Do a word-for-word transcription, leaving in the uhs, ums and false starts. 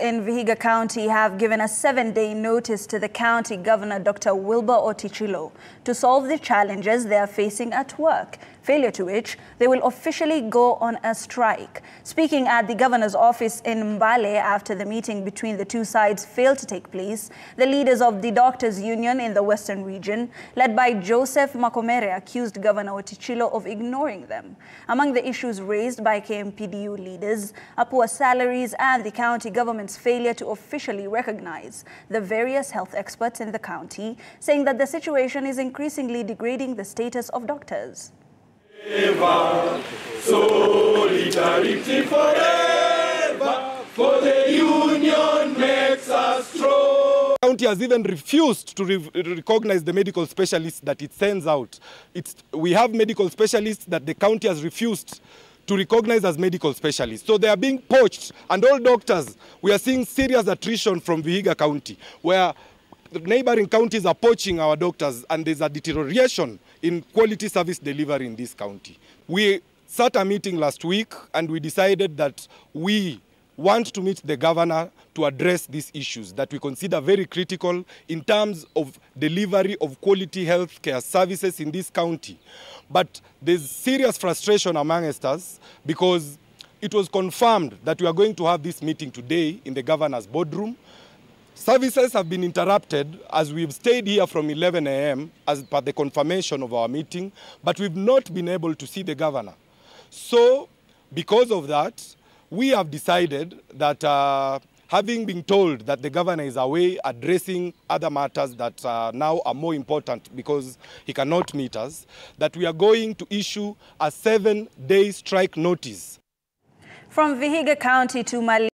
In Vihiga County have given a seven-day notice to the county governor, Doctor Wilbur Otichilo, to solve the challenges they are facing at work, failure to which they will officially go on a strike. Speaking at the governor's office in Mbale after the meeting between the two sides failed to take place, the leaders of the doctors' union in the western region, led by Joseph Makomere, accused Governor Otichilo of ignoring them. Among the issues raised by K M P D U leaders are poor salaries and the county government failure to officially recognize the various health experts in the county, saying that the situation is increasingly degrading the status of doctors. Forever, solidarity forever, for the union makes us strong. The county has even refused to re recognize the medical specialists that it sends out. It's, we have medical specialists that the county has refused to recognize as medical specialists. So they are being poached, and all doctors, we are seeing serious attrition from Vihiga County, where the neighboring counties are poaching our doctors, and there's a deterioration in quality service delivery in this county. We sat a meeting last week, and we decided that we want to meet the governor to address these issues that we consider very critical in terms of delivery of quality health care services in this county. But there's serious frustration amongst us because it was confirmed that we are going to have this meeting today in the governor's boardroom. Services have been interrupted as we've stayed here from eleven A M as per the confirmation of our meeting, but we've not been able to see the governor. So because of that, we have decided that, uh, having been told that the governor is away addressing other matters that uh, now are more important because he cannot meet us, that we are going to issue a seven-day strike notice. From Vihiga County to Mbale.